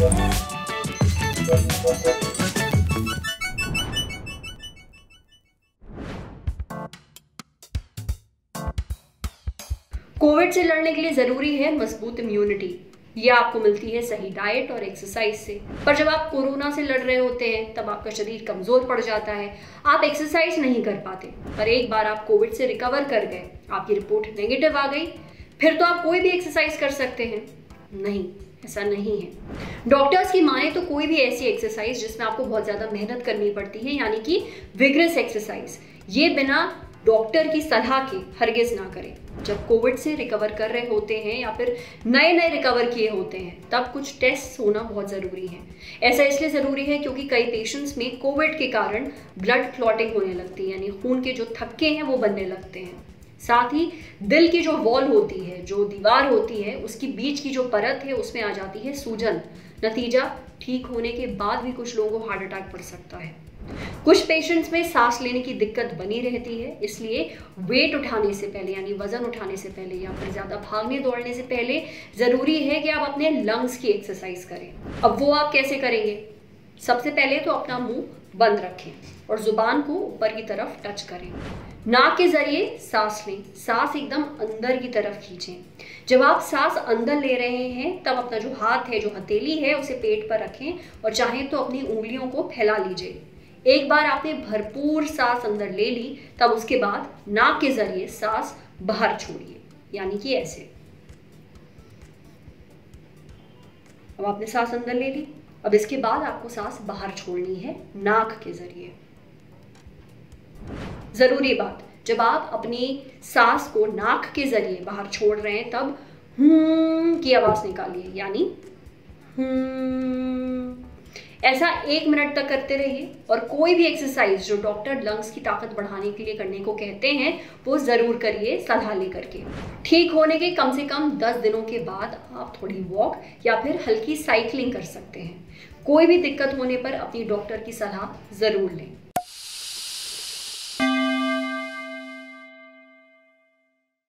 Covid से लड़ने के लिए जरूरी है मजबूत इम्यूनिटी। यह आपको मिलती है सही डाइट और एक्सरसाइज से। पर जब आप कोरोना से लड़ रहे होते हैं तब आपका शरीर कमजोर पड़ जाता है, आप एक्सरसाइज नहीं कर पाते। पर एक बार आप कोविड से रिकवर कर गए, आपकी रिपोर्ट नेगेटिव आ गई, फिर तो आप कोई भी एक्सरसाइज कर सकते हैं। नहीं, ऐसा नहीं है। डॉक्टर्स की माने तो कोई भी ऐसी एक्सरसाइज जिसमें आपको बहुत ज़्यादा मेहनत करनी पड़ती है, यानी कि विग्रेस एक्सरसाइज, ये बिना डॉक्टर की सलाह के हरगिज़ ना करें। जब कोविड से रिकवर कर रहे होते हैं या फिर नए नए रिकवर किए होते हैं तब कुछ टेस्ट होना बहुत ज़रूरी है। ऐसा इसलिए ज़रूरी है क्योंकि कई पेशेंट्स में कोविड के कारण ब्लड क्लॉटिंग होने लगती है, यानी खून के जो थक्के हैं वो बनने लगते हैं। साथ ही दिल की जो वॉल होती है, जो दीवार होती है, उसकी बीच की जो परत है उसमें आ जाती है सूजन। नतीजा, ठीक होने के बाद भी कुछ लोगों को हार्ट अटैक पड़ सकता है। कुछ पेशेंट्स में सांस लेने की दिक्कत बनी रहती है, इसलिए वेट उठाने से पहले, यानी वजन उठाने से पहले या फिर ज़्यादा भागने दौड़ने से पहले ज़रूरी है कि आप अपने लंग्स की एक्सरसाइज करें। अब वो आप कैसे करेंगे? सबसे पहले तो अपना मुंह बंद रखें और ज़ुबान को ऊपर की तरफ टच करें। नाक के जरिए सांस लें, सांस एकदम अंदर की तरफ खींचें। जब आप सांस अंदर ले रहे हैं तब अपना जो हाथ है, जो हथेली है, उसे पेट पर रखें और चाहें तो अपनी उंगलियों को फैला लीजिए। एक बार आपने भरपूर सांस अंदर ले ली तब उसके बाद नाक के जरिए सांस बाहर छोड़िए, यानी कि ऐसे। अब आपने सांस अंदर ले ली, अब इसके बाद आपको सांस बाहर छोड़नी है नाक के जरिए। ज़रूरी बात, जब आप अपनी सांस को नाक के जरिए बाहर छोड़ रहे हैं तब हूं की आवाज़ निकालिए, यानी हूं। ऐसा 1 मिनट तक करते रहिए और कोई भी एक्सरसाइज जो डॉक्टर लंग्स की ताकत बढ़ाने के लिए करने को कहते हैं वो ज़रूर करिए, सलाह लेकर के। ठीक होने के कम से कम 10 दिनों के बाद आप थोड़ी वॉक या फिर हल्की साइकिलिंग कर सकते हैं। कोई भी दिक्कत होने पर अपनी डॉक्टर की सलाह ज़रूर लें।